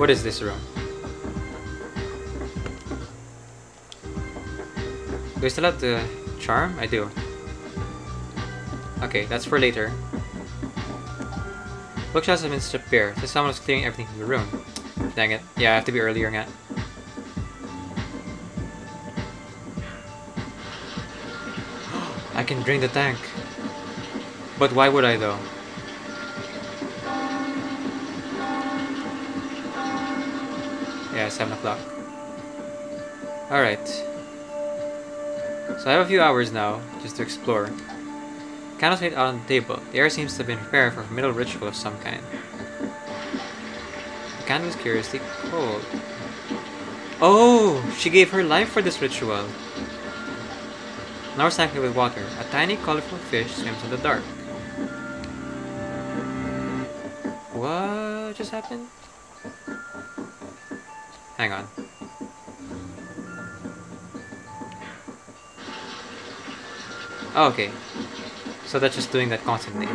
What is this room? Do I still have the charm? I do. Okay, that's for later. Bookshelves have been stripped bare, so someone was clearing everything from the room. Dang it. Yeah, I have to be earlier now. I can drain the tank. But why would I though? Yeah, 7 o'clock. Alright. So I have a few hours now, just to explore. Candles laid out on the table. The air seems to have been prepared for a middle ritual of some kind. The candle is curiously cold. Oh! She gave her life for this ritual! Now we're sanctified with water. A tiny, colorful fish swims in the dark. What just happened? Hang on. Oh, okay. So that's just doing that constantly.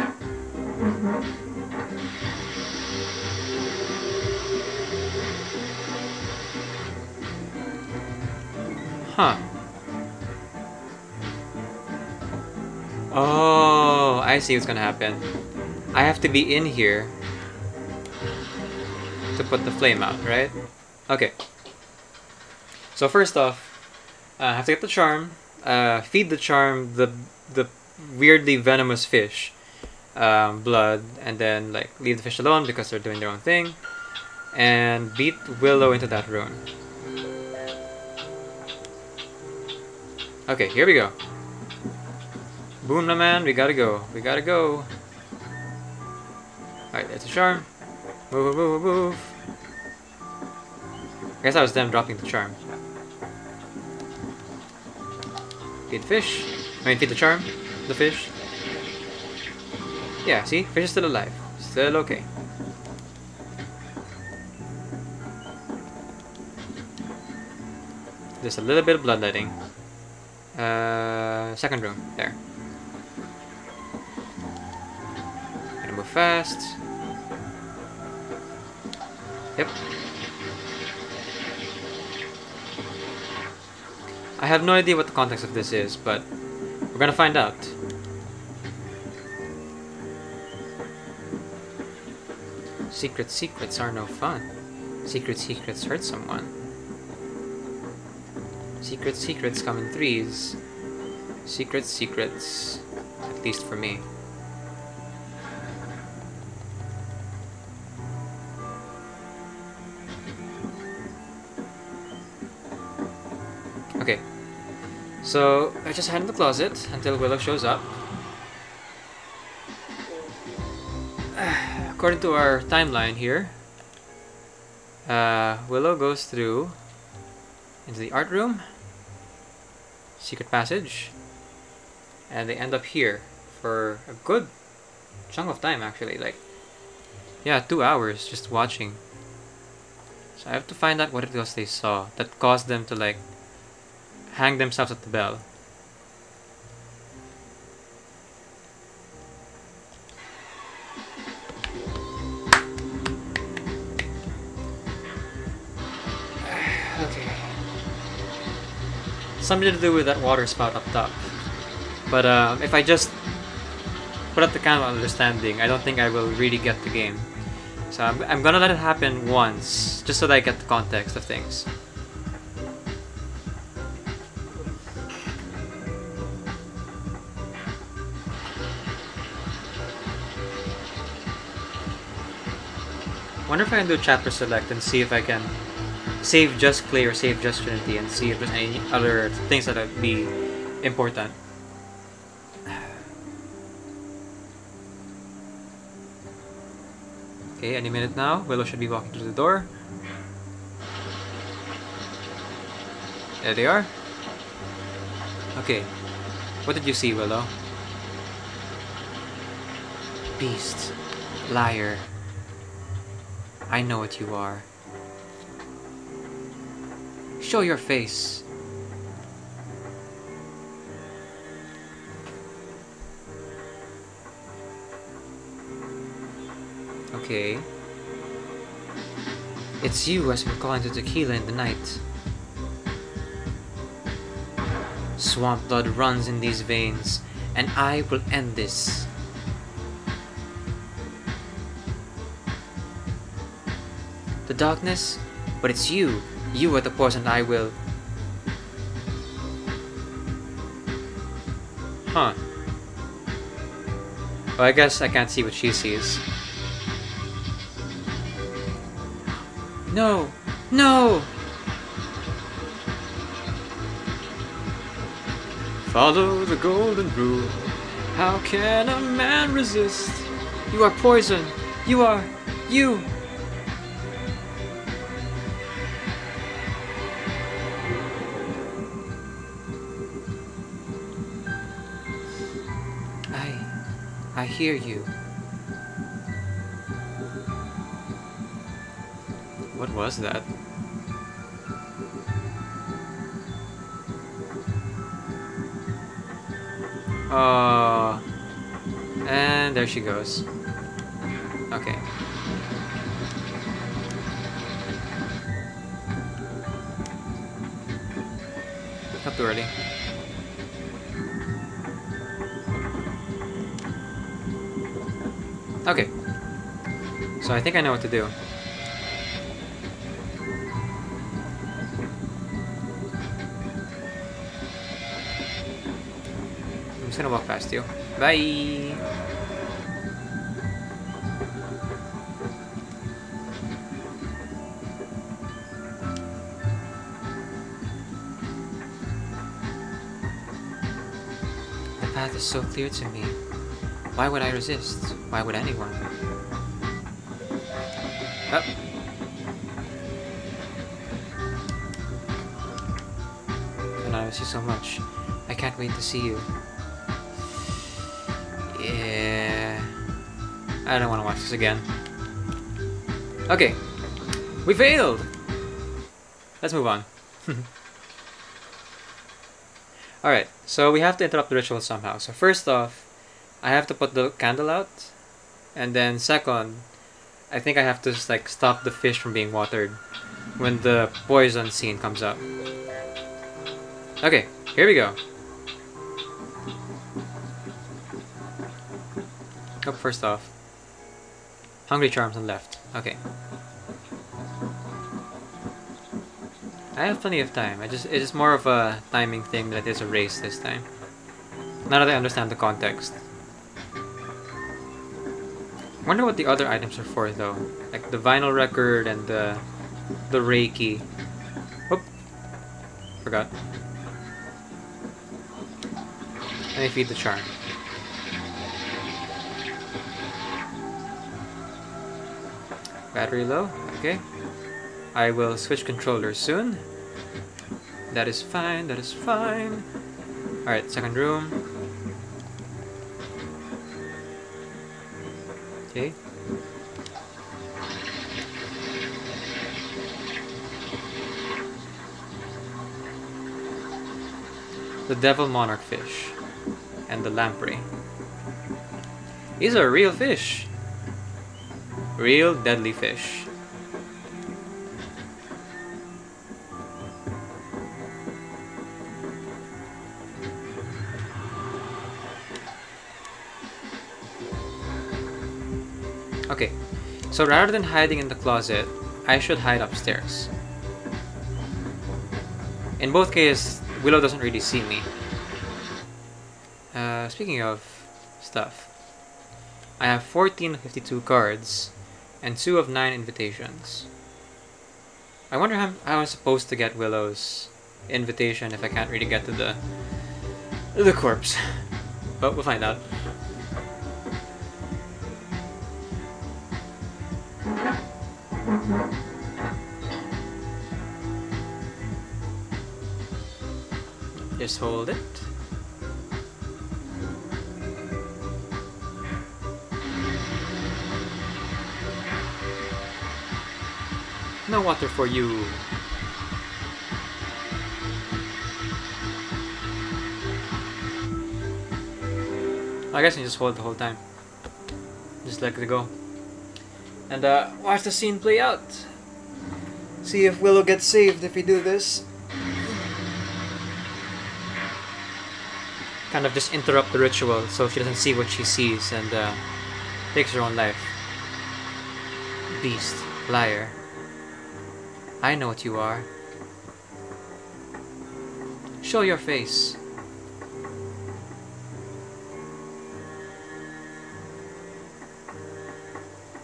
Huh. Oh, I see what's gonna happen. I have to be in here to put the flame out, right? Okay. So first off, I have to get the charm, feed the charm the weirdly venomous fish blood, and then like leave the fish alone because they're doing their own thing, and beat Willow into that rune. Okay, here we go. Boom, my man, we gotta go, we gotta go. Alright, that's a charm. Move, move, move. I guess that was them dropping the charm. Feed fish. I mean, feed the charm. The fish. Yeah, see? Fish is still alive. Still okay. Just a little bit of bloodletting. Second room. There. Gotta move fast. Yep. I have no idea what the context of this is, but we're gonna find out. Secret secrets are no fun. Secret secrets hurt someone. Secret secrets come in threes. Secret secrets, at least for me. Okay. So, I just hide in the closet until Willow shows up. According to our timeline here, Willow goes through into the art room, secret passage, and they end up here for a good chunk of time actually, like, yeah, 2 hours just watching. So I have to find out what it was they saw that caused them to like hang themselves at the bell. Okay. Something to do with that water spout up top. But if I just put up the candle understanding, I don't think I will really get the game. So I'm gonna let it happen once, just so that I get the context of things. I wonder if I can do chapter select and see if I can save just Clay or save just Trinity and see if there's any other things that would be important. Okay, any minute now. Willow should be walking through the door. There they are. Okay. What did you see, Willow? Beast. Liar. I know what you are. Show your face. Okay. It's you who has been calling to Tequila in the night. Swamp blood runs in these veins, and I will end this. The darkness? But it's you. You are the poison I will. Huh. Well, I guess I can't see what she sees. No! No! Follow the golden rule. How can a man resist? You are poison. You are... you! I hear you. What was that? Oh, and there she goes. Okay. Not too early. Okay. So I think I know what to do. I'm just gonna walk past you. Bye! The path is so clear to me. Why would I resist? Why would anyone? Oh. And I see so much. I can't wait to see you. Yeah, I don't want to watch this again. Okay, we failed! Let's move on. Alright, so we have to interrupt the ritual somehow. So first off, I have to put the candle out. And then second, I think I have to just like stop the fish from being watered when the poison scene comes up. Okay, here we go. Oh, first off, Hungry Charms on left. Okay. I have plenty of time. It is more of a timing thing than it is a race this time. Now that I understand the context. Wonder what the other items are for though. Like the vinyl record and the Reiki. Whoop. Forgot. Let me feed the charm. Battery low, okay. I will switch controllers soon. That is fine, that is fine. Alright, second room. Okay. The devil monarch fish. And the lamprey. These are real fish. Real deadly fish. Okay, so rather than hiding in the closet, I should hide upstairs. In both cases, Willow doesn't really see me. Speaking of stuff, I have 1452 cards. And 2 of 9 invitations. I wonder how I'm supposed to get Willow's invitation if I can't really get to the corpse. But we'll find out. Just hold it. No water for you. I guess you just hold it the whole time. Just let it go. And watch the scene play out. See if Willow gets saved if we do this. Kind of just interrupt the ritual so she doesn't see what she sees and takes her own life. Beast. Liar. I know what you are. Show your face.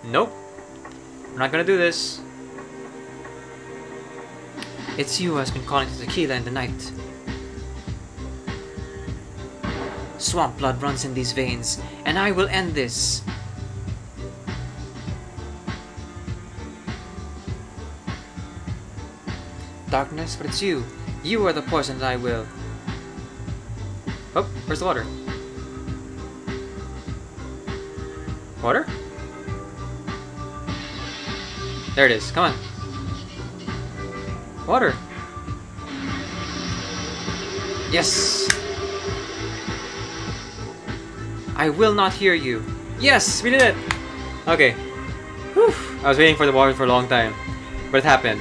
Nope. I'm not gonna do this. It's you who has been calling to Tequila in the night. Swamp blood runs in these veins, and I will end this. Darkness, but it's you. You are the poison that I will. Oh, where's the water? Water? There it is. Come on. Water. Yes. I will not hear you. Yes, we did it. Okay. Whew. I was waiting for the water for a long time, but it happened.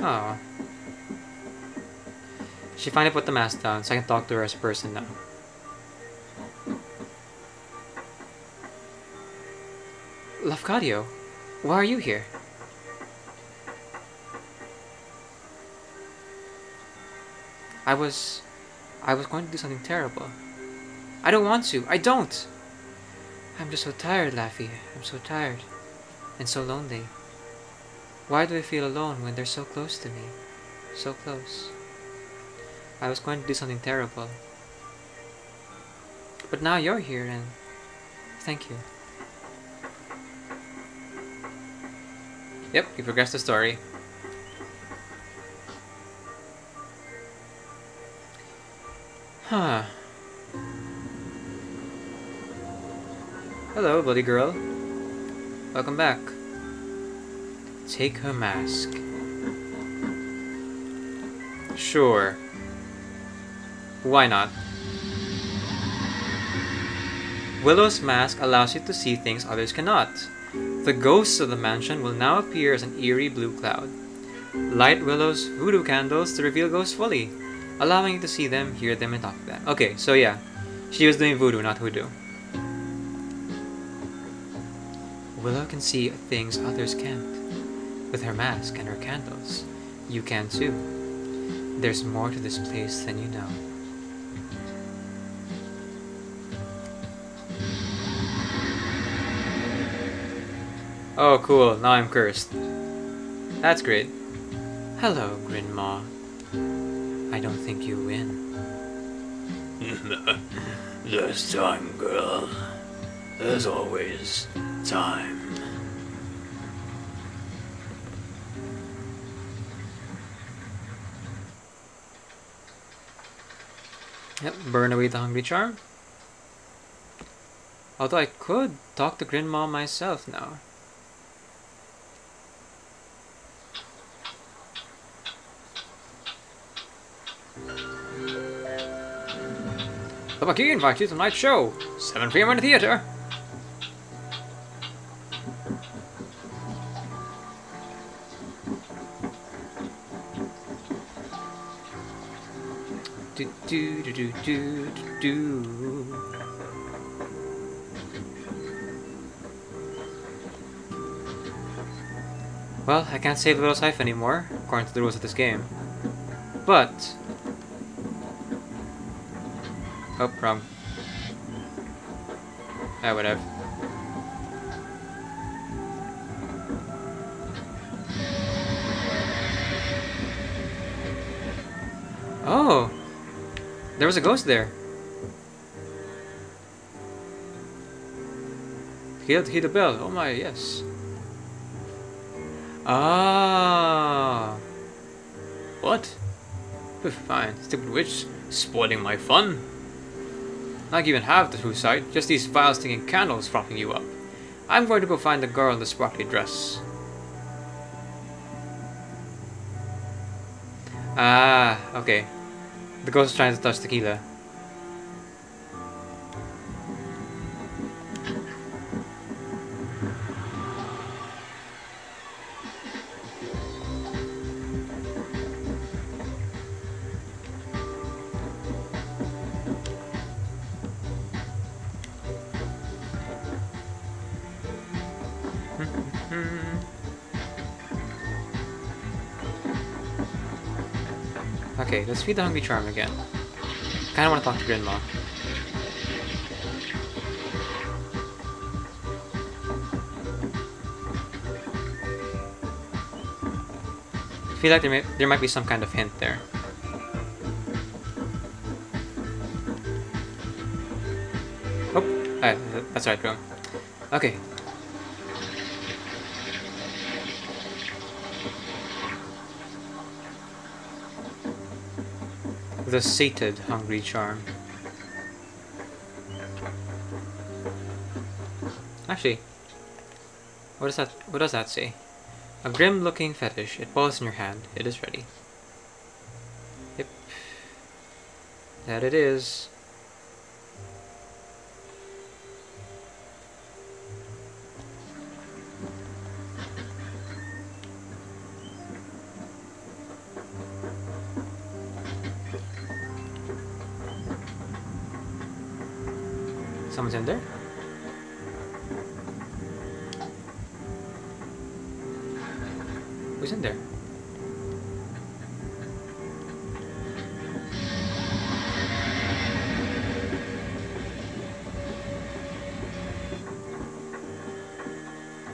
Oh. She finally put the mask down, so I can talk to her as a person now. Lafcadio, why are you here? I was going to do something terrible. I don't want to. I don't. I'm just so tired, Laffy. I'm so tired. And so lonely. Why do I feel alone when they're so close to me? So close. I was going to do something terrible. But now you're here and... thank you. Yep, we progressed the story. Huh. Hello, bloody girl. Welcome back. Take her mask. Sure. Why not? Willow's mask allows you to see things others cannot. The ghosts of the mansion will now appear as an eerie blue cloud. Light Willow's voodoo candles to reveal ghosts fully, allowing you to see them, hear them, and talk to them. Okay, so yeah. She was doing voodoo, not hoodoo. Willow can see things others can't. With her mask and her candles, you can too. There's more to this place than you know. Oh cool, now I'm cursed. That's great. Hello, Grinmaw. I don't think you win. There's time, girl. There's always time. Yep, burn away the hungry charm. Although I could talk to Grinmaw myself now. The Marquis invites you to tonight's show, 7 PM in the theater. Well, I can't save Willow's life anymore, according to the rules of this game. But... oh, wrong. Ah, whatever. Oh! There was a ghost there. Tequila Bell. Oh my, yes. Ah. What? Fine. Stupid witch. Spoiling my fun. Not even half the true sight. Just these vile stinking candles propping you up. I'm going to go find the girl in the sparkly dress. Ah, okay. The ghost is trying to touch Tequila. Okay, let's feed the Hungry Charm again. I kinda wanna talk to Grandma. I feel like there might be some kind of hint there. Oh, alright, that's right, wrong. Okay. The sated Hungry Charm. Actually, what does that say? A grim-looking fetish. It falls in your hand. It is ready. Yep. That it is. Someone's in there? Who's in there?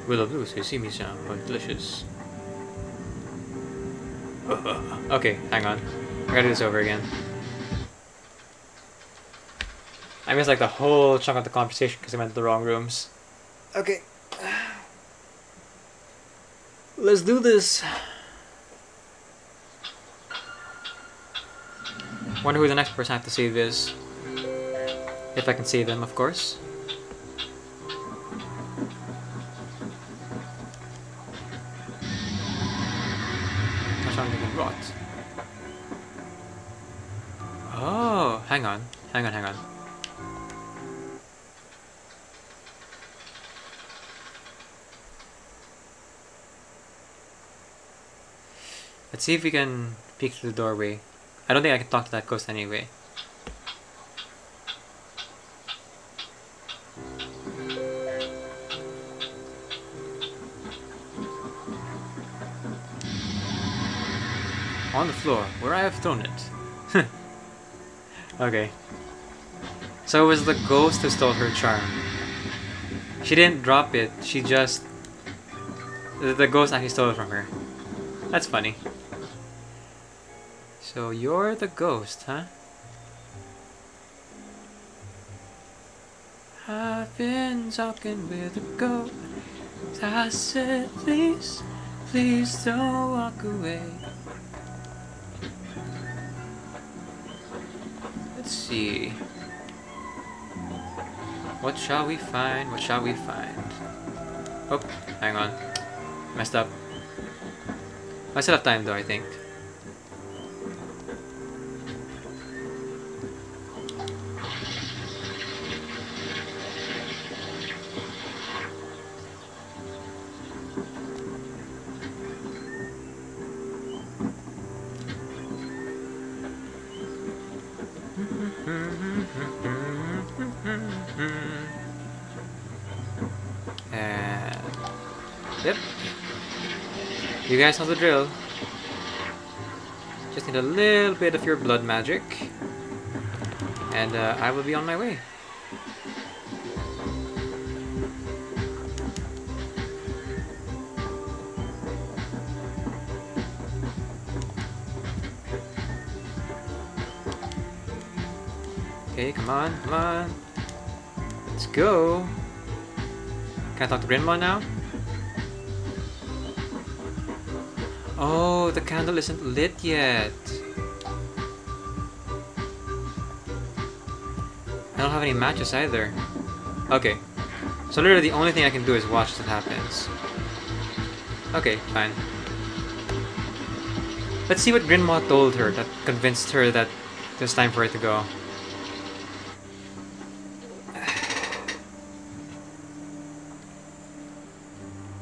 Willow Blue, so you see me sound quite delicious. Okay, hang on. I gotta do this over again. I missed like the whole chunk of the conversation because I went to the wrong rooms. Okay. Let's do this. Wonder who the next person I have to save is. If I can save them, of course. That's something I brought. Oh, hang on. Hang on. Let's see if we can peek through the doorway. I don't think I can talk to that ghost anyway. On the floor, where I have thrown it. Okay. So it was the ghost who stole her charm. She didn't drop it, she just... The ghost actually stole it from her. That's funny. So you're the ghost, huh? I've been talking with a ghost. I said, please, please don't walk away. Let's see. What shall we find? What shall we find? Oh, hang on. Messed up. I still have time though, I think. Yep. You guys know the drill. Just need a little bit of your blood magic. And I will be on my way. Okay, come on. Let's go. Can I talk to Grandma now? Oh, the candle isn't lit yet. I don't have any matches either. Okay. So literally the only thing I can do is watch what happens. Okay, fine. Let's see what Grinmaw told her that convinced her that it was time for her to go.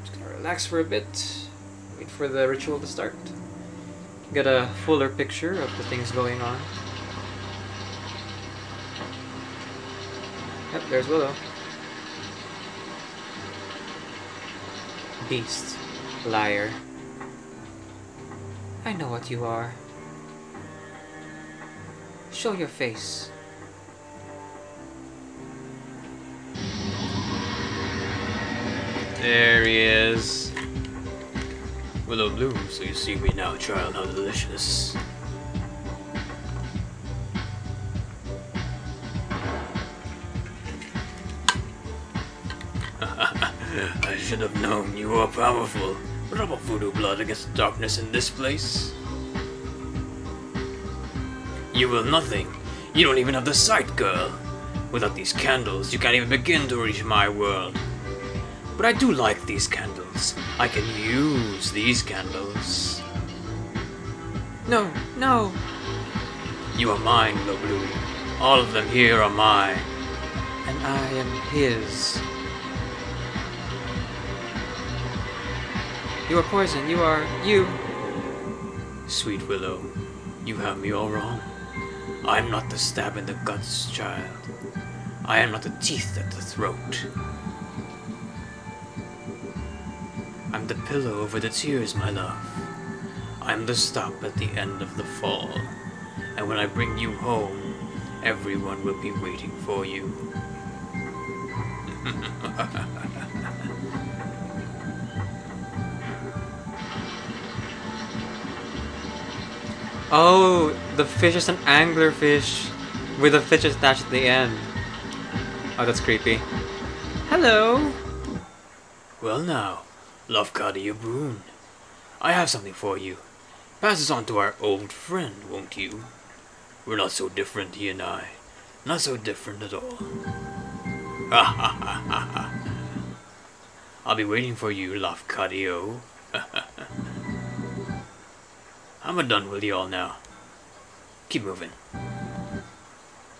Just gonna relax for a bit, wait for the ritual to start. Get a fuller picture of the things going on. Yep, there's Willow. Beast. Liar. I know what you are. Show your face. There he is. Willow Bloom, so you see me now, child, how delicious. I should have known you are powerful. What about voodoo blood against darkness in this place? You will nothing. You don't even have the sight, girl. Without these candles, you can't even begin to reach my world. But I do like these candles. I can use these candles. No, no. You are mine, Willow Bloom. All of them here are mine. And I am his. You are poison. You are... you. Sweet Willow, you have me all wrong. I am not the stab in the guts, child. I am not the teeth at the throat. I'm the pillow over the tears, my love. I'm the stop at the end of the fall. And when I bring you home, everyone will be waiting for you. Oh, the fish is an anglerfish with a fish attached at the end. Oh, that's creepy. Hello! Well now, Lafcadio Boone, I have something for you. Pass this on to our old friend, won't you? We're not so different, he and I. Not so different at all. Ha ha ha ha ha. I'll be waiting for you, Lafcadio. I'm a done with y'all now. Keep moving.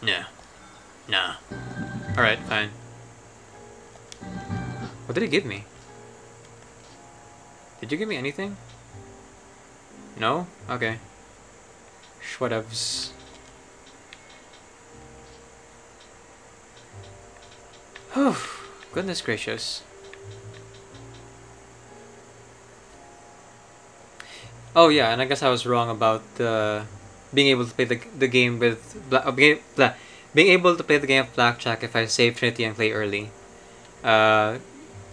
Nah. Nah. Alright, fine. What did he give me? Did you give me anything? No? Okay. Schwedevs. Whew. Goodness gracious. Oh yeah, and I guess I was wrong about being able to play the game with being able to play the game of blackjack if I save Trinity and Clay early.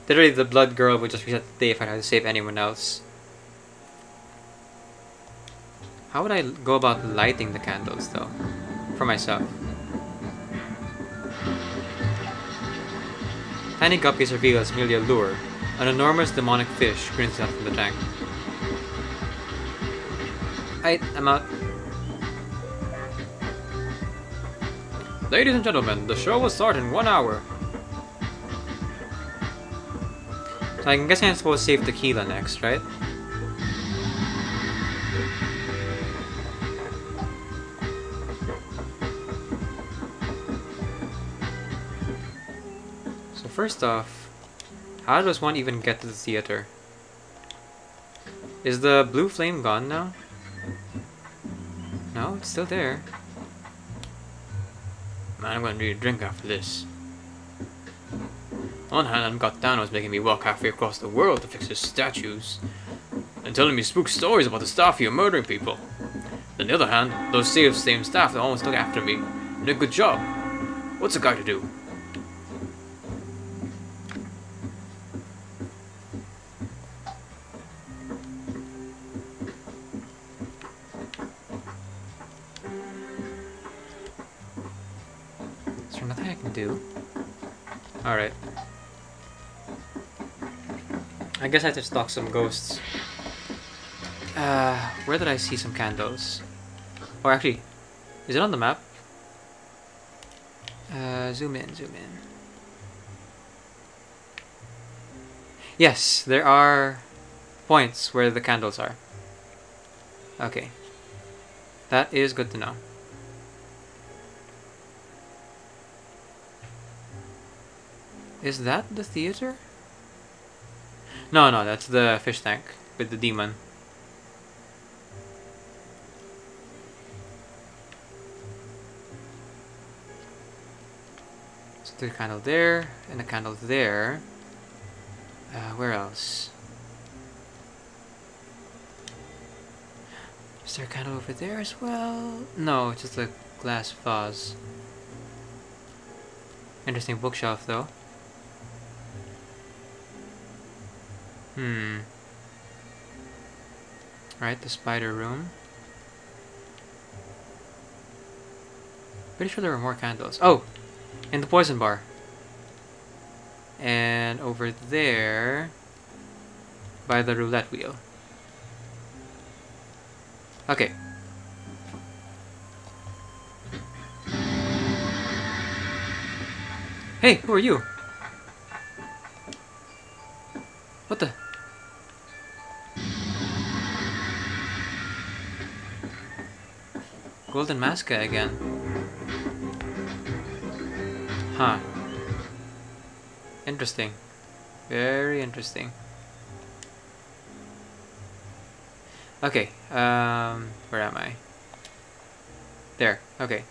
Literally, the Blood Girl would just reset the day if I had to save anyone else. How would I go about lighting the candles though, for myself? Tiny guppies reveal as merely a lure. An enormous demonic fish grins out from the tank. I'm out. Ladies and gentlemen, the show will start in 1 hour. So I'm guessing I'm supposed to save Tequila next, right? So first off, how does one even get to the theater? Is the blue flame gone now? No, it's still there. Man, I'm gonna need a drink after this. On one hand, Gottano was making me walk halfway across the world to fix his statues, and telling me spook stories about the staff here murdering people. On the other hand, those same staff that almost look after me did a good job. What's a guy to do? Alright. I guess I have to stalk some ghosts. Where did I see some candles? Or actually, is it on the map? Zoom in, zoom in. Yes, there are points where the candles are. Okay. That is good to know. Is that the theater? No, no, that's the fish tank with the demon. So there's a candle there, and a candle there. Where else? Is there a candle over there as well? No, it's just a glass vase. Interesting bookshelf, though. Hmm. Right, the spider room. Pretty sure there were more candles. Oh! And the poison bar. And over there, by the roulette wheel. Okay. Hey, who are you? What the? Golden Masca again. Huh. Interesting. Very interesting. Okay, where am I? There, okay.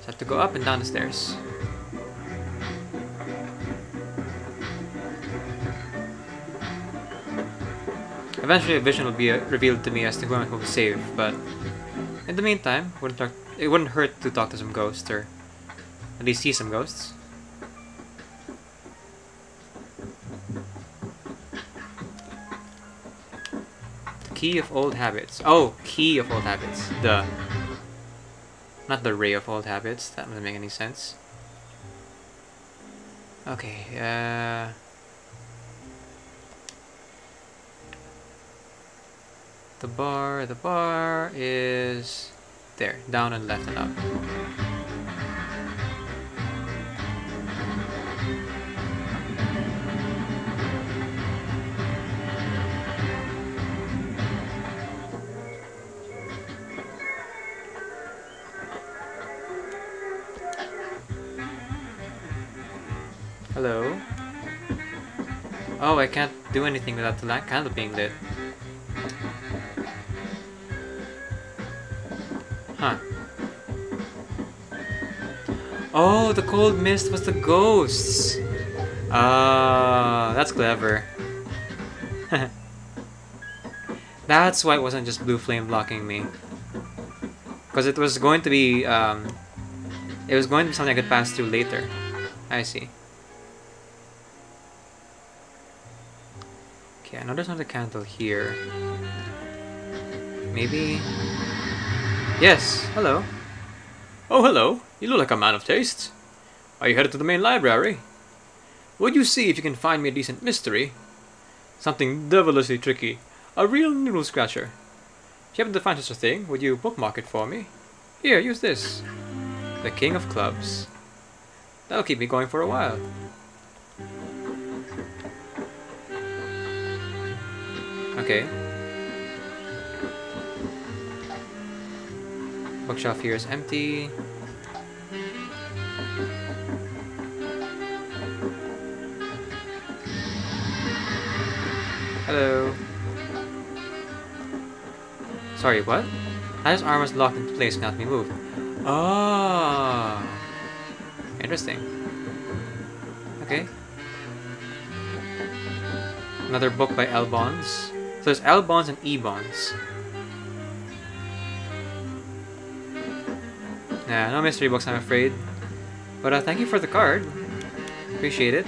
So I have to go up and down the stairs. Eventually a vision will be revealed to me as to who I'm going to save, but in the meantime, it wouldn't hurt to talk to some ghosts, or at least see some ghosts. Key of old habits. Oh, key of old habits. Duh. Not the ray of old habits. That doesn't make any sense. Okay, The bar is there, down and left and up. Hello. Oh, I can't do anything without the candle being lit. Huh. Oh, the cold mist was the ghosts! Ah, that's clever. That's why it wasn't just blue flame blocking me. Because it was going to be, it was going to be something I could pass through later. I see. Okay, I know there's another candle here. Maybe... Yes, hello. Oh, hello. You look like a man of taste. Are you headed to the main library? Would you see if you can find me a decent mystery? Something devilishly tricky. A real noodle scratcher. If you happen to find such a thing, would you bookmark it for me? Here, use this. The King of Clubs. That'll keep me going for a while. Okay. Bookshelf here is empty. Hello. Sorry, what? His arm was locked into place and not me move. Ah, interesting. Okay. Another book by L. Bonds. So there's L. Bonds and E. Bonds. Nah, no mystery books, I'm afraid. But thank you for the card. Appreciate it.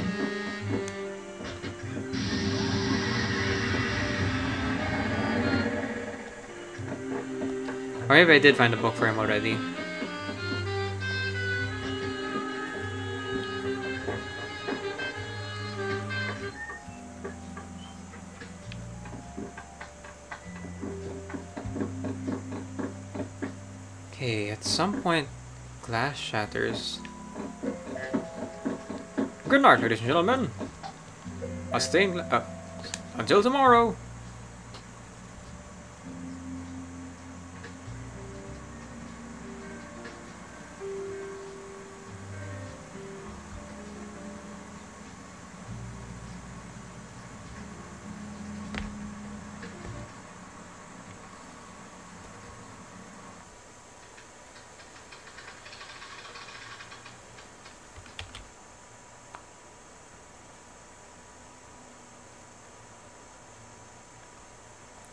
Or maybe I did find a book for him already. At some point, glass shatters. Good night, ladies and gentlemen. A stained... until tomorrow.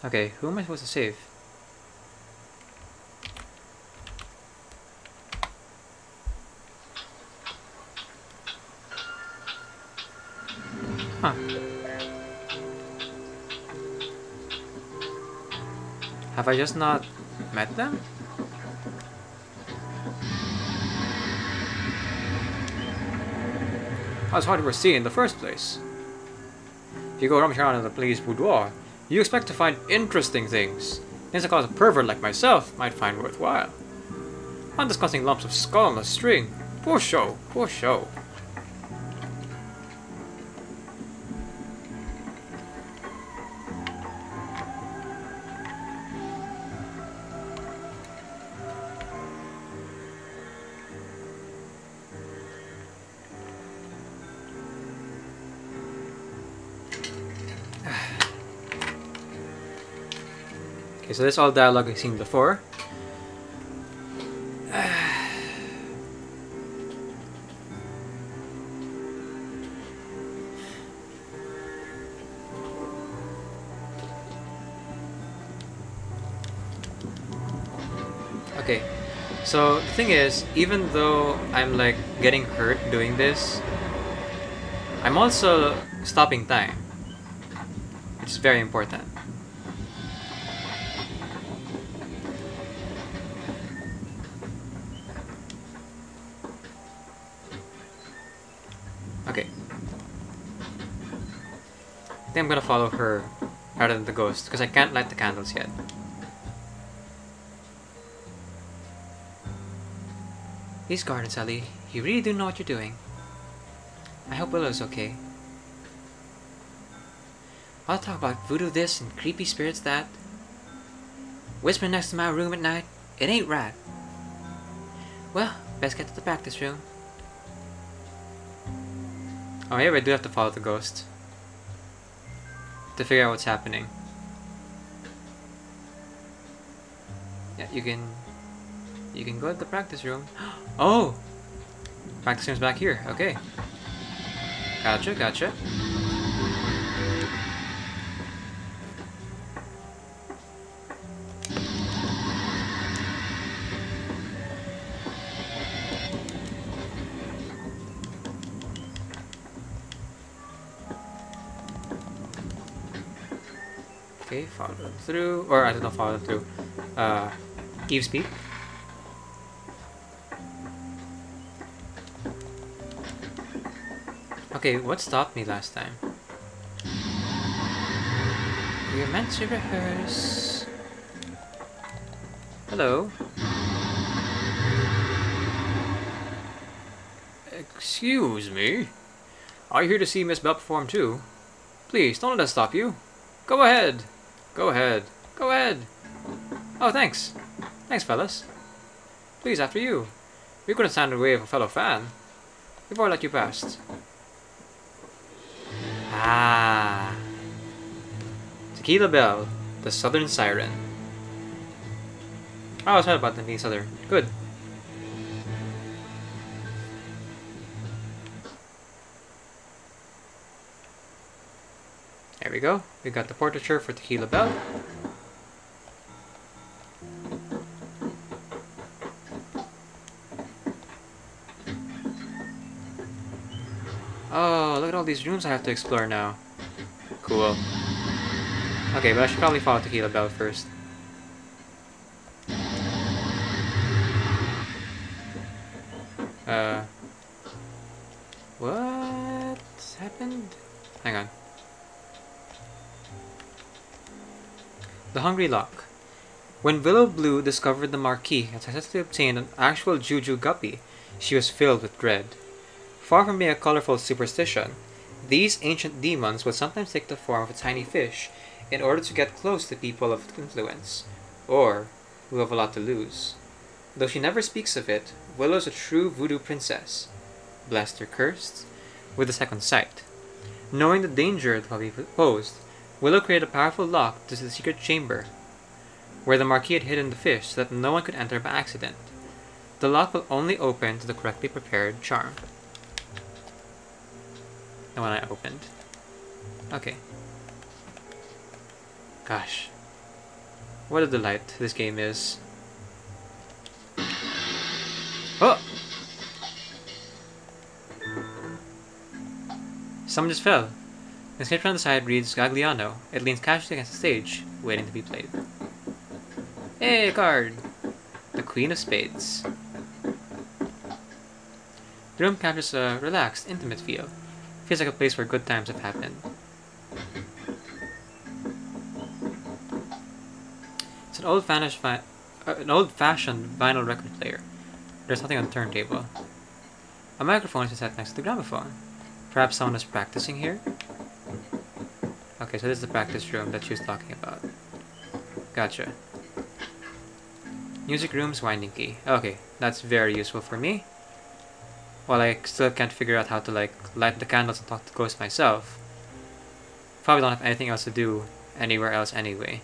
Okay, who am I supposed to save? Huh. Have I just not met them? I was hard to see in the first place. If you go rummage around in the police boudoir, you expect to find interesting things. Things that cause a pervert like myself might find worthwhile. I'm discussing lumps of skull on a string. Poor show, poor show. Okay, so this all dialogue I've seen before. Okay, so the thing is, even though I'm like getting hurt doing this, I'm also stopping time, which is very important. I think I'm gonna follow her rather than the ghost because I can't light the candles yet. These gardens, Ellie, you really do know what you're doing. I hope Willow's okay. I'll talk about voodoo this and creepy spirits that. Whispering next to my room at night, it ain't right. Well, best get to the practice room. Oh, maybe I do have to follow the ghost to figure out what's happening. Yeah, you can go to the practice room. Oh! Practice room's back here, okay. Gotcha, gotcha. Okay, follow them through, or I don't know, follow them through. Eavespeak. Okay, what stopped me last time? We were meant to rehearse. Hello. Excuse me. Are you here to see Miss Bell perform too? Please, don't let us stop you. Go ahead. Go ahead. Go ahead. Oh, thanks. Thanks, fellas. Please, after you. We couldn't stand in the way of a fellow fan. Before I let you past. Ah. Tequila Bell, the Southern Siren. I always heard about them being Southern. Good. There we go. We got the portraiture for Tequila Bell. Oh, look at all these rooms I have to explore now. Cool. Okay, but I should probably follow Tequila Bell first. What happened? Hang on. The Hungry Lock. When Willow Blue discovered the Marquis and successfully obtained an actual Juju Guppy, she was filled with dread. Far from being a colorful superstition, these ancient demons would sometimes take the form of a tiny fish in order to get close to people of influence, or who have a lot to lose. Though she never speaks of it, Willow's a true voodoo princess, blessed or cursed, with a second sight. Knowing the danger that will be posed, Willow created a powerful lock to the secret chamber, where the Marquis had hidden the fish so that no one could enter by accident. The lock will only open to the correctly prepared charm. The one I opened. Okay. Gosh. What a delight this game is. Oh! Someone just fell. The inscription on the side reads Gagliano. It leans casually against the stage, waiting to be played. Hey, a card! The Queen of Spades. The room captures a relaxed, intimate feel. Feels like a place where good times have happened. It's an old-fashioned vinyl record player. There's nothing on the turntable. A microphone has been set next to the gramophone. Perhaps someone is practicing here? Okay, so this is the practice room that she was talking about. Gotcha. Music room's winding key. Okay, that's very useful for me. While I still can't figure out how to light the candles and talk to ghosts myself, probably don't have anything else to do anywhere else anyway.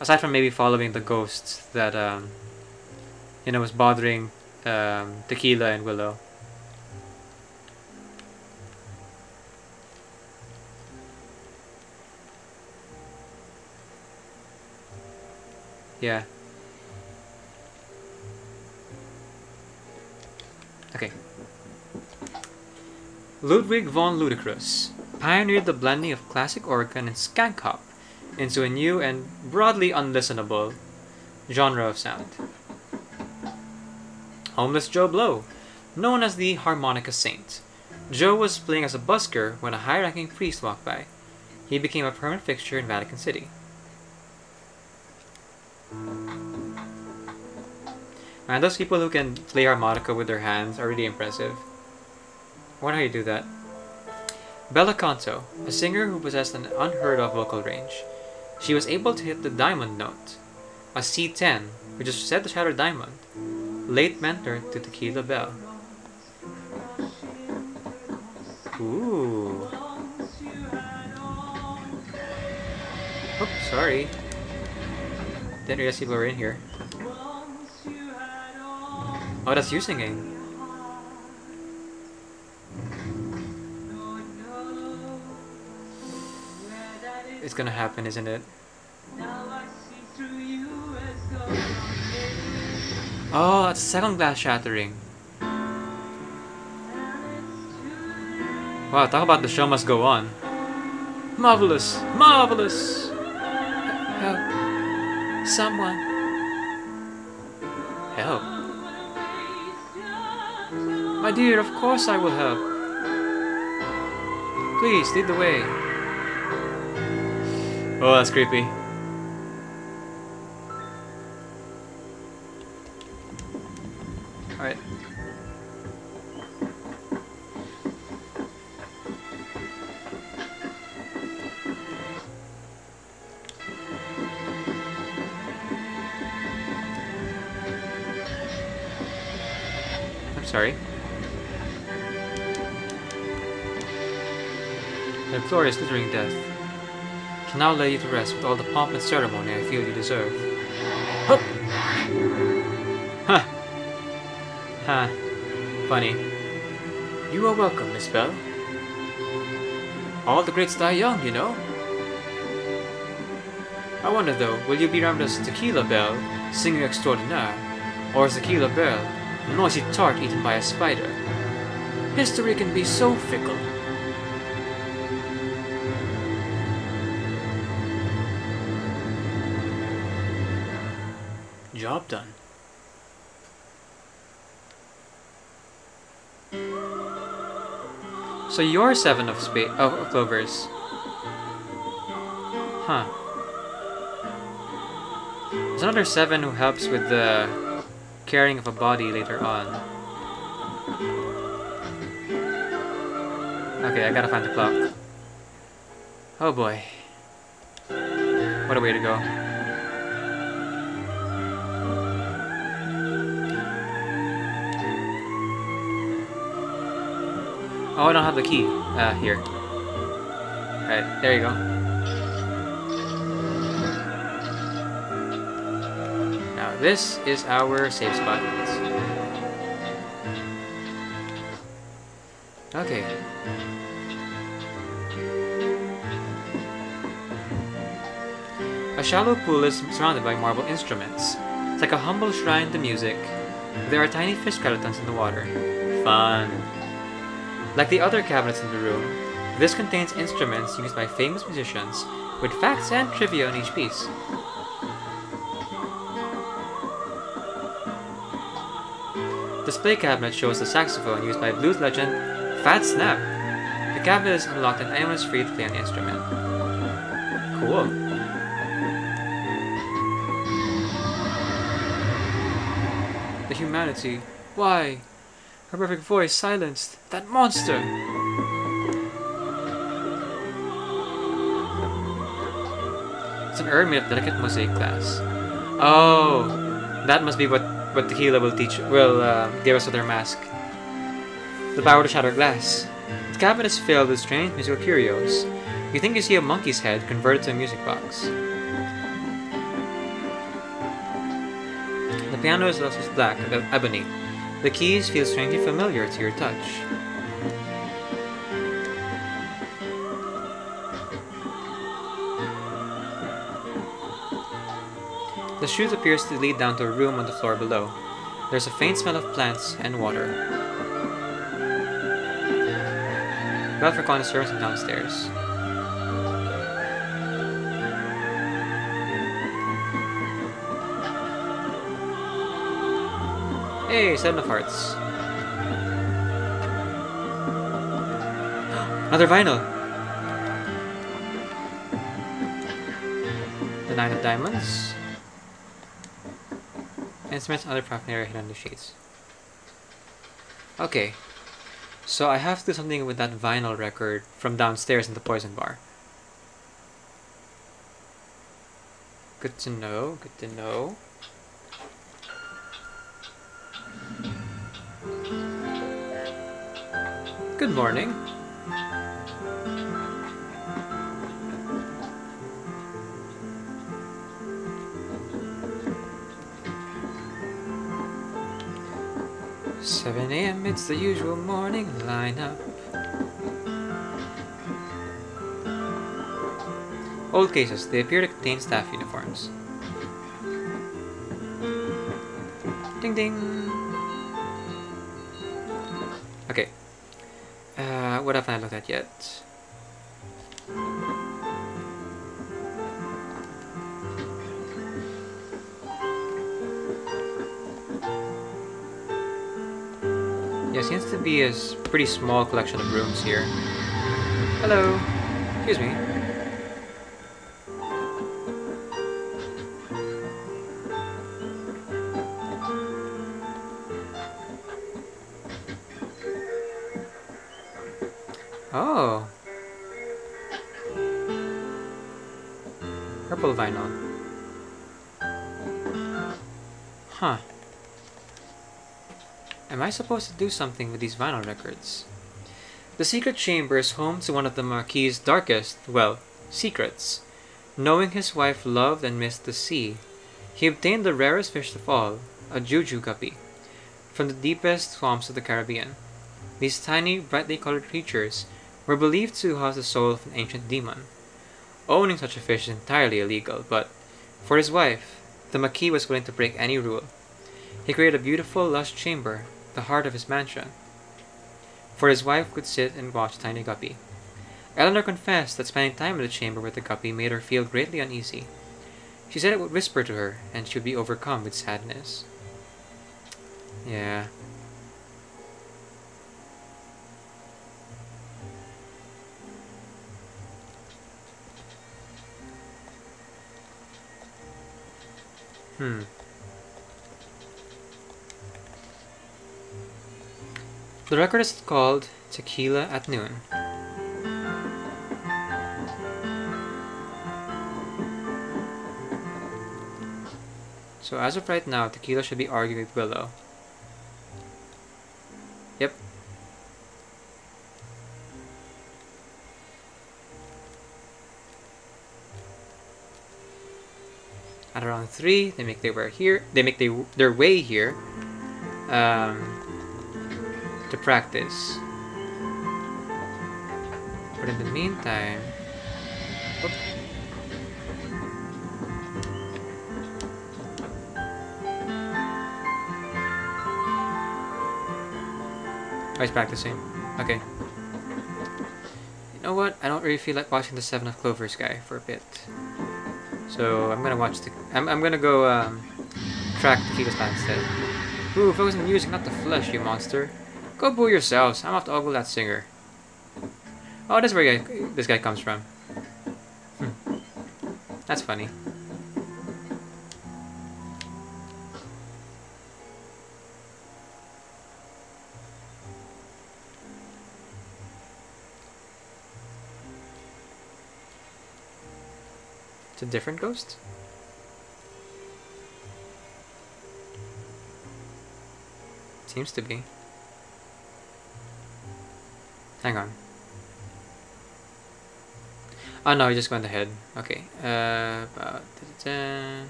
Aside from maybe following the ghosts that you know was bothering Tequila and Willow. Yeah. Okay. Ludwig von Ludicrous pioneered the blending of classic organ and skank hop into a new and broadly unlistenable genre of sound. Homeless Joe Blow, known as the harmonica saint. Joe was playing as a busker when a high-ranking priest walked by. He became a permanent fixture in Vatican City. Man, those people who can play harmonica with their hands are really impressive. I wonder how you do that. Bella Conso, a singer who possessed an unheard-of vocal range. She was able to hit the diamond note, a C10, which is said to shatter diamond. Late mentor to Tequila Bell. Ooh. Oops, sorry. Didn't realize people were in here. Oh, that's you singing. It's gonna happen, isn't it? Oh, that's the second glass shattering. Wow, talk about the show must go on. Marvelous! Marvelous! Help. Someone. Help. My dear, of course I will help. Please, lead the way. Oh, that's creepy. Alright. I'm sorry. The floor is glittering death. I shall now lay you to rest with all the pomp and ceremony I feel you deserve. Huh! Huh! Huh. Funny. You are welcome, Miss Bell. All the greats die young, you know. I wonder though, will you be remembered as Tequila Bell, singer extraordinaire, or as Tequila Bell, a noisy tart eaten by a spider? History can be so fickle. Job done. So you're seven of clovers. Huh. There's another seven who helps with the carrying of a body later on. Okay, I gotta find the clock. Oh boy. What a way to go. Oh, I don't have the key. Here. Alright, there you go. Now this is our safe spot. Okay. A shallow pool is surrounded by marble instruments. It's like a humble shrine to music. There are tiny fish skeletons in the water. Fun! Like the other cabinets in the room, this contains instruments used by famous musicians, with facts and trivia on each piece. The display cabinet shows the saxophone used by blues legend Fat Snap. The cabinet is unlocked and anyone is free to play an instrument. Cool. The humanity. Why? Her perfect voice silenced. That monster! It's an hour made of delicate mosaic glass. Oh! That must be what Tequila will teach, give us with their mask. The power to shatter glass. The cabinet is filled with strange musical curios. You think you see a monkey's head converted to a music box. The piano is lustrous black and ebony. The keys feel strangely familiar to your touch. The chute appears to lead down to a room on the floor below. There's a faint smell of plants and water. Bell for connoisseurs and downstairs. Hey, Seven of Hearts. Another vinyl. The Nine of Diamonds. Instruments and other paraphernalia hidden under shades. Okay, so I have to do something with that vinyl record from downstairs in the poison bar. Good to know, good to know. Good morning. It's the usual morning lineup. Old cases, they appear to contain staff uniforms. Ding ding! Okay. What haven't I looked at yet? Seems to be a pretty small collection of rooms here. Hello. Excuse me. Oh. Purple vinyl. Huh. Am I supposed to do something with these vinyl records? The secret chamber is home to one of the Marquis's darkest, well, secrets. Knowing his wife loved and missed the sea, he obtained the rarest fish of all, a juju guppy, from the deepest swamps of the Caribbean. These tiny, brightly colored creatures were believed to house the soul of an ancient demon. Owning such a fish is entirely illegal, but for his wife, the Marquis was willing to break any rule. He created a beautiful, lush chamber, the heart of his mansion, for his wife could sit and watch tiny guppy. Eleanor confessed that spending time in the chamber with the guppy made her feel greatly uneasy. She said it would whisper to her, and she would be overcome with sadness. Yeah. The record is called Tequila at Noon. So as of right now, Tequila should be arguing with Willow. Yep. At around 3, they make their way here. To practice, but in the meantime, Price back the same. Okay. You know what? I don't really feel like watching the Seven of Clovers guy for a bit. So I'm gonna watch the... I'm gonna go track Tequila's plan instead. Boo, focus on the music, not the flesh, you monster. Go boo yourselves. I'm off to ogle that singer. Oh, that's where this guy comes from. Hmm. That's funny. It's a different ghost? Seems to be. Hang on. Oh no, he just went ahead. Okay. About da-da-da.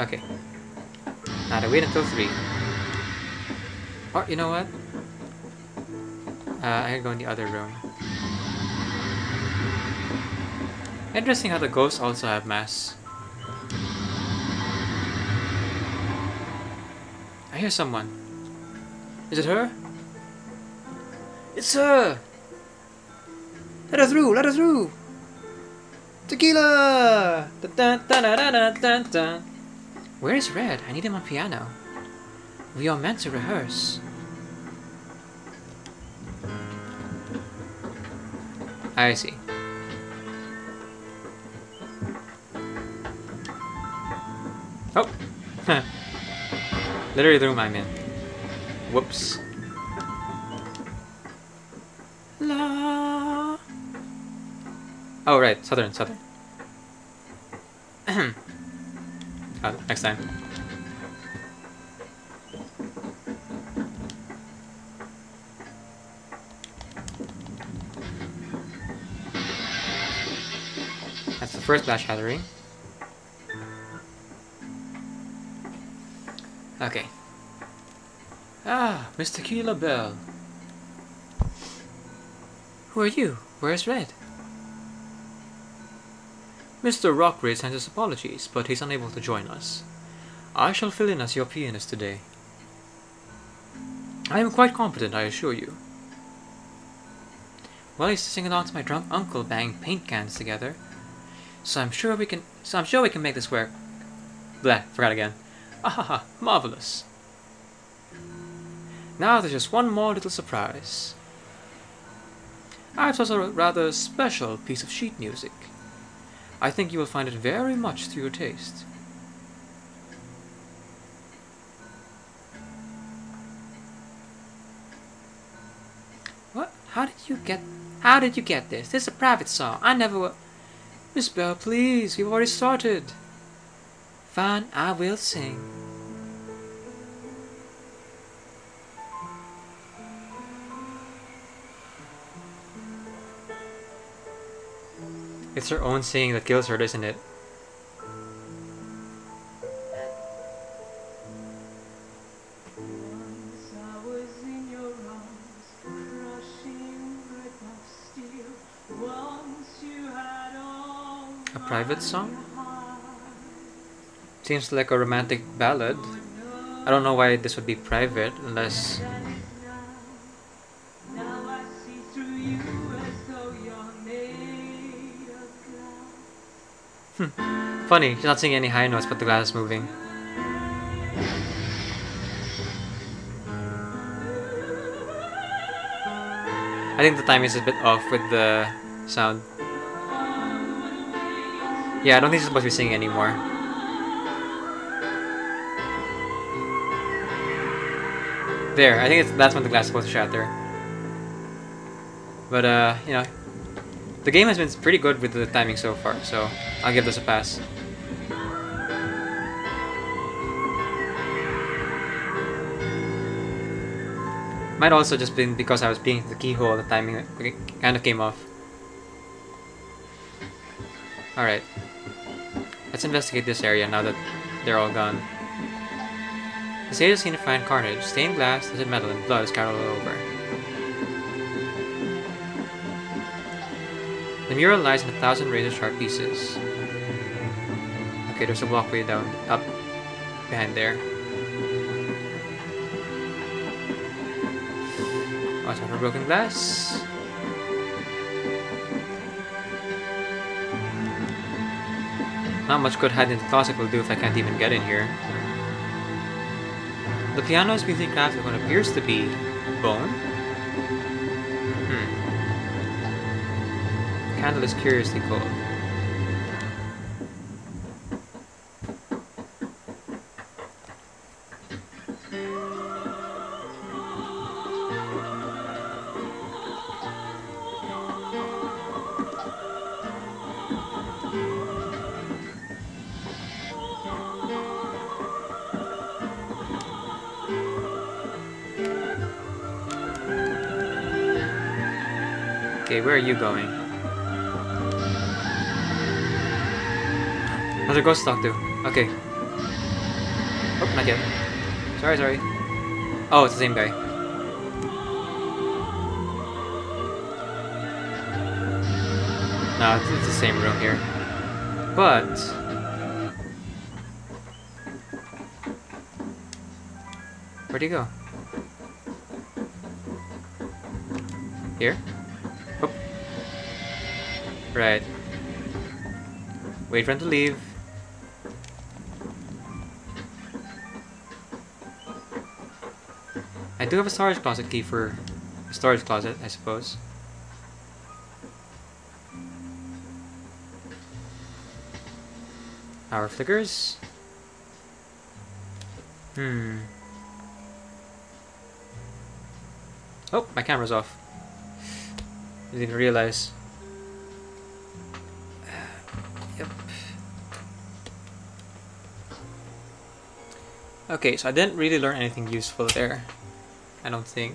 Okay. Now to wait until 3. Or, you know what? I can go in the other room. Interesting how the ghosts also have masks. I hear someone. Is it her? It's her! Let her through! Let her through! Tequila! Dun, dun, dun, dun, dun, dun. Where is Red? I need him on piano. We are meant to rehearse. I see. Oh! Literally the room I'm in. Whoops. La. Oh right, Southern. Next time. That's the first Lash Hattering. Okay. Ah, Miss Tequila Bell. Who are you? Where's Red? Mr. Rockridge sends his apologies, but he's unable to join us. I shall fill in as your pianist today. I am quite competent, I assure you. Well, I used to sing along to my drunk uncle bang paint cans together, so I'm sure we can make this work. Blah, forgot again. Ahaha, marvelous. Now there's just one more little surprise. I have such a rather special piece of sheet music. I think you will find it very much to your taste. What? How did you get this? This is a private song. I never... Miss Bell, please. We've already started. Fine, I will sing. It's her own singing that kills her, isn't it? A private song? Seems like a romantic ballad. I don't know why this would be private, unless... Funny, she's not seeing any high notes, but the glass is moving. I think the timing is a bit off with the sound. Yeah, I don't think she's supposed to be singing anymore. There, I think that's when the glass is supposed to shatter. But, you know, the game has been pretty good with the timing so far, so I'll give this a pass. Might also just been because I was peeing through the keyhole, the timing kind of came off. Alright. Let's investigate this area now that they're all gone. The state is seen to find carnage. Stained glass, there's metal, and blood is scattered all over. The mural lies in 1,000 razor-sharp pieces. Okay, there's a walkway down, up, behind there. Oh, it's for broken glass. Not much good hiding in the closet will do if I can't even get in here. The piano is beautifully crafted what appears to be bone. The candle is curiously cold. Okay, where are you going? Another ghost to talk to. Okay. Oh, not yet. Sorry. Oh, it's the same guy. No, it's the same room here. But... where'd he go? Here? Right. Wait for him to leave. I do have a storage closet key for a storage closet, I suppose. Power flickers. Oh, my camera's off. Didn't even realize. Okay, so I didn't really learn anything useful there, I don't think.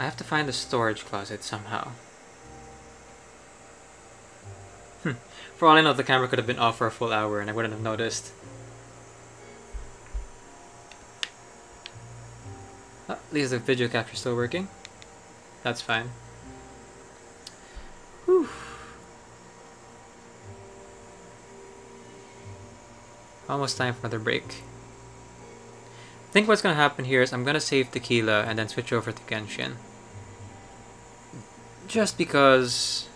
I have to find the storage closet somehow. For all I know, the camera could have been off for a full hour and I wouldn't have noticed. Oh, at least the video capture's still working. That's fine. Whew. Almost time for another break. I think what's gonna happen here is I'm gonna save Tequila and then switch over to Genshin. Just because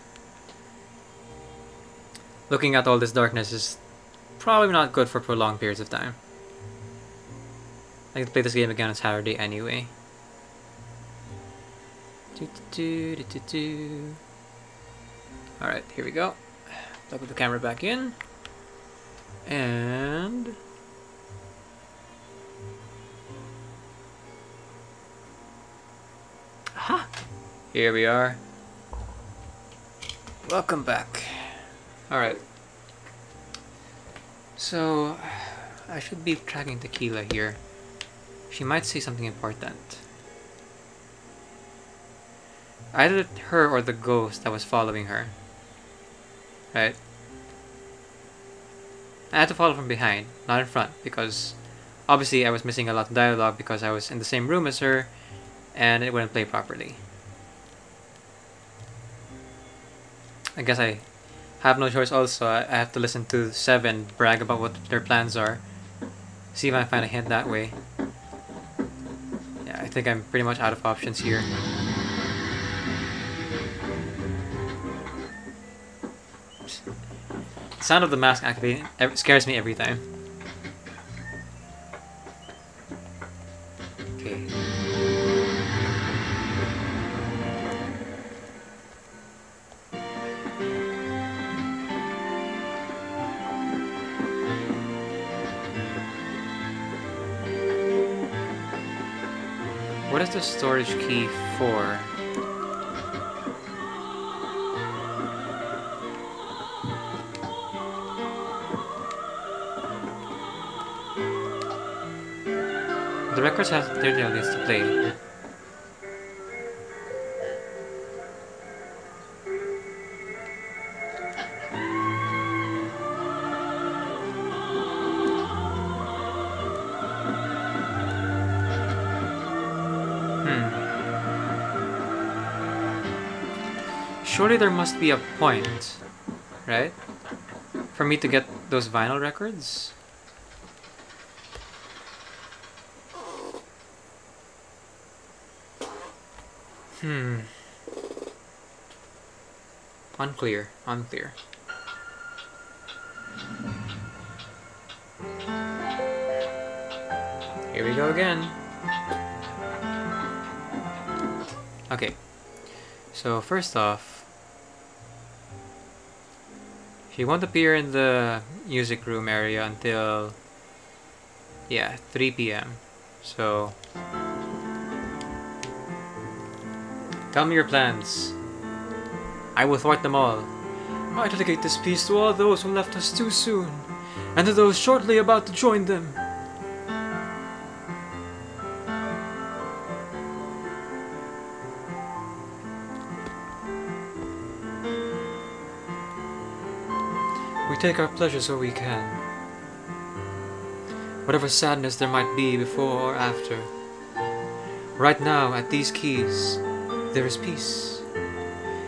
looking at all this darkness is probably not good for prolonged periods of time. I can play this game again on Saturday anyway. Alright, here we go. Plug the camera back in. And aha! Here we are. Welcome back. Alright. So I should be tracking Tequila here. She might say something important. Either her or the ghost that was following her. Right. I had to follow from behind, not in front, because obviously I was missing a lot of dialogue because I was in the same room as her and it wouldn't play properly. I guess I have no choice also. I have to listen to Seven brag about what their plans are. See if I find a hint that way. Yeah, I think I'm pretty much out of options here. The sound of the mask activating scares me every time. Okay. What is the storage key for? Records have 30 audience to play. Surely there must be a point, right? For me to get those vinyl records? Unclear, unclear. Here we go again. Okay, so first off, she won't appear in the music room area until, yeah, 3 p.m. So, tell me your plans. I will thwart them all. I dedicate this piece to all those who left us too soon, and to those shortly about to join them. We take our pleasure so we can. Whatever sadness there might be before or after. Right now, at these keys, there is peace.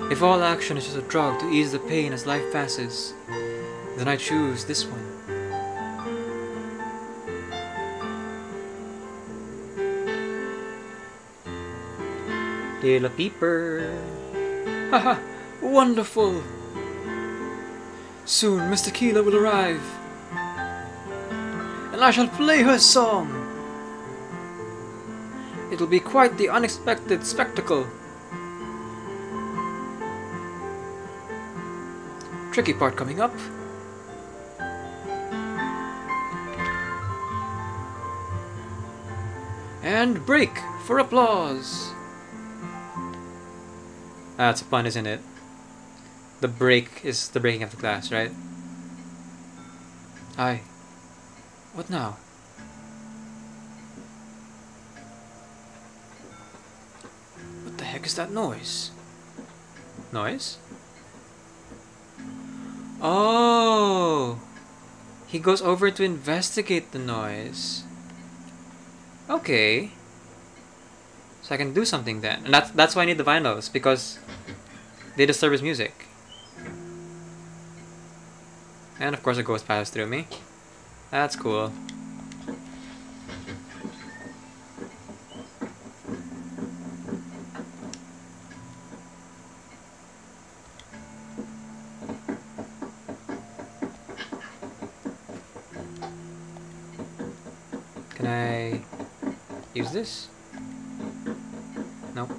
If all action is just a drug to ease the pain as life passes, then I choose this one. Little peeper. Haha! Wonderful! Soon, Miss Tequila will arrive, and I shall play her song. It'll be quite the unexpected spectacle. Tricky part coming up. And break for applause. That's a pun, isn't it? The break is the breaking of the glass, right? Aye. What now? What the heck is that noise? Noise? Oh! He goes over to investigate the noise. Okay. So I can do something then. And that's why I need the vinyls, because they disturb his music. And of course a ghost passes through me. That's cool. Can I use this? Nope.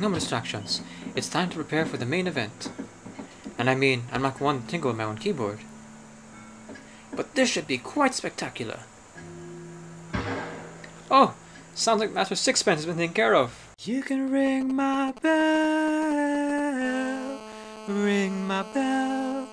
No more distractions. It's time to prepare for the main event. And I mean, I'm not one to tingle with my own keyboard. But this should be quite spectacular. Oh! Sounds like Master Sixpence has been taken care of. You can ring my bell. Ring my bell.